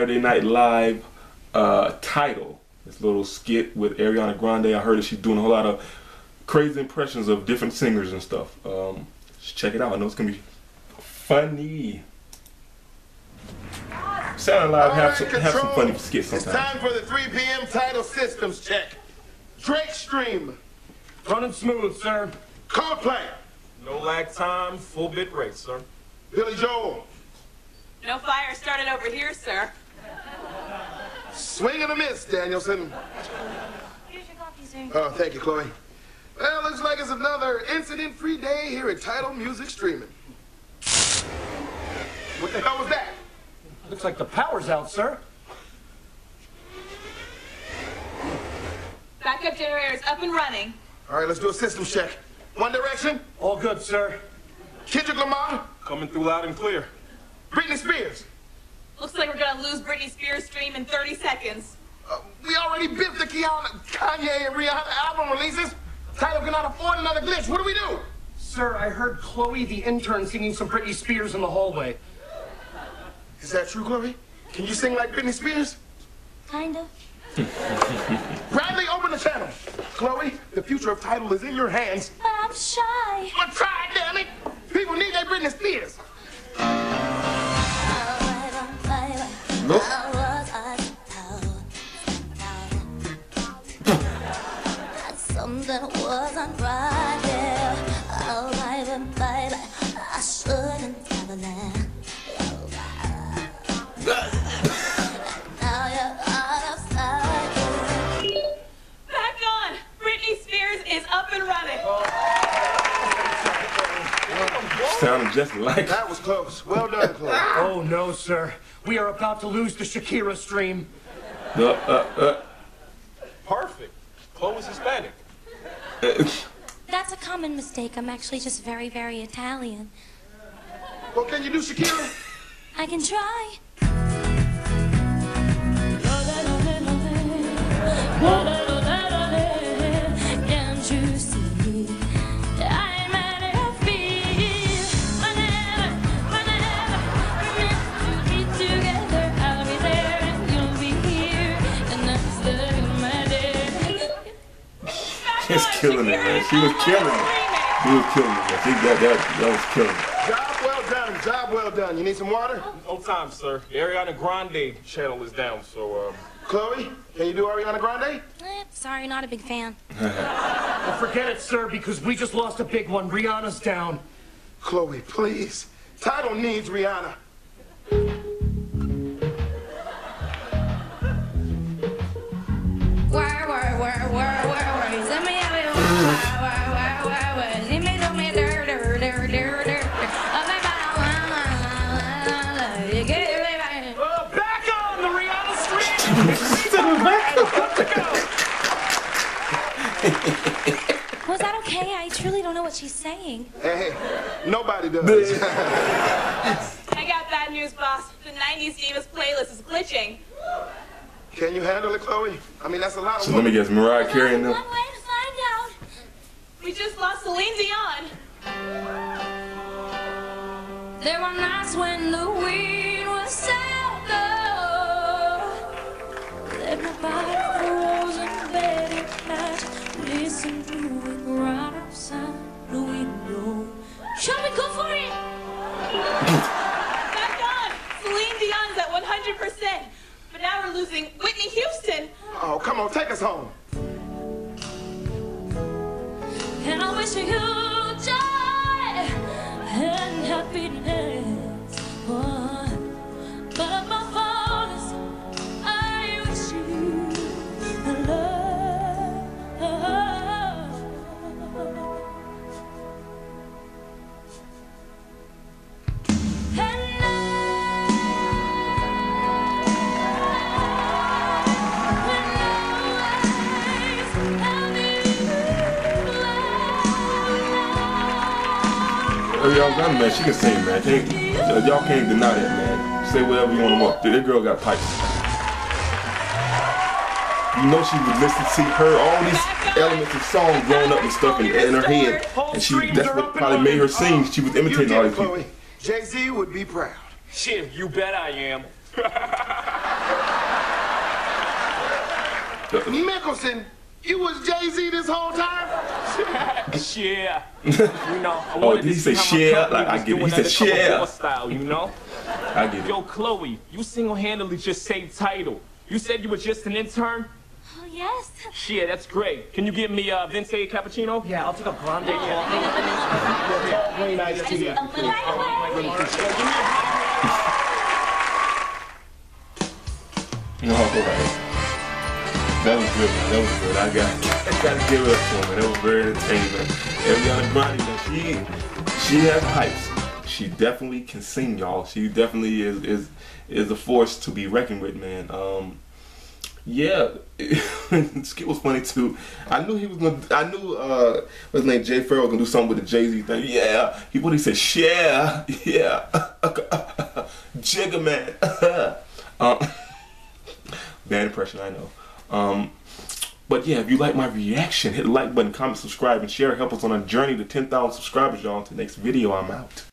Saturday Night Live Tidal, this little skit with Ariana Grande. I heard that she's doing a whole lot of crazy impressions of different singers and stuff. Check it out. I know it's gonna be funny. Saturday Night Live have some funny skits sometimes. It's time for the 3 p.m. Tidal systems check. Drake stream. Running smooth, sir. Coldplay. No lag time, full bit rate, sir. Billy Joel. No fire started over here, sir. Swing and a miss, Danielson. Here's your coffee, sir. Oh, thank you, Chloe. Well, looks like it's another incident-free day here at Tidal Music Streaming. What the hell was that? Looks like the power's out, sir. Backup generator's up and running. All right, let's do a system check. One Direction? All good, sir. Kendrick Lamar? Coming through loud and clear. Britney Spears? Looks like we're gonna lose Britney Spears' stream in 30 seconds. We already biffed the Kanye and Rihanna album releases. Tidal cannot afford another glitch. What do we do? Sir, I heard Chloe, the intern, singing some Britney Spears in the hallway. Is that true, Chloe? Can you sing like Britney Spears? Kind of. Bradley, open the channel. Chloe, the future of Tidal is in your hands. But I'm shy. Well, try, damn it. People need their Britney Spears. Nope. That's something wasn't right there. Oh, baby, I shouldn't have that. Sounded just like that was close. Well done, Chloe. Oh no, sir. We are about to lose the Shakira stream. Perfect. Chloe's Hispanic. That's a common mistake. I'm actually just very, very Italian. Well, can you do Shakira? I can try. What? She's killing it, man. She was killing it. She was killing it. I think that was killing it. Job well done. Job well done. You need some water? No time, sir. The Ariana Grande channel is down, so, Chloe, can you do Ariana Grande? Sorry, not a big fan. Well, forget it, sir, because we just lost a big one. Rihanna's down. Chloe, please. Tidal needs Rihanna. Was that okay? I truly don't know what she's saying. Hey, nobody does. I got bad news, boss. The 90s Divas playlist is glitching. Can you handle it, Chloe? I mean, that's a lot of so let me guess, Mariah Carey and them. One way to find out. We just lost Celine Dion. There were nights when the weed was sound, though. Let my body froze in bed at night. Listen to it right outside the window. Shall we go for it? Back on! Celine Dion's at 100%. But now we're losing Whitney Houston. Oh, come on, take us home. And I wish you joy and happiness. Oh, but my father's, I wish you love. Ariana Grande, man, she can sing, man. Y'all can't deny that, man. Say whatever you want to walk through. That girl got pipes. You know she would listen, see her, all these elements of songs growing up and stuff in her head. And that's what probably made her sing. She was imitating all these people. Jay-Z would be proud. Shit, you bet I am. Mickelson, you was Jay-Z this whole time? Yeah. You know, I wanted to see how my country was doing undercover war style, you know? I get it. Yo, Chloe, you single-handedly just saved Tidal. You said you were just an intern? Oh, yes. Shit, that's great. Can you give me a Vince cappuccino? Yeah, I'll take a grande coffee. Nice to you. That was good, man. That was good. I gotta give it up for me. That was very entertaining, man. Ariana Grande, she has hypes. She definitely can sing, y'all. She definitely is a force to be reckoned with, man. Yeah, Skip was funny too. I knew he was gonna. I knew what's his name, Jay Farrell, gonna do something with the Jay-Z thing. Yeah, he said, "Share, yeah, jigger man." Bad impression, I know. But yeah, if you like my reaction, hit the like button, comment, subscribe, and share. Help us on our journey to 10,000 subscribers, y'all. Until next video, I'm out.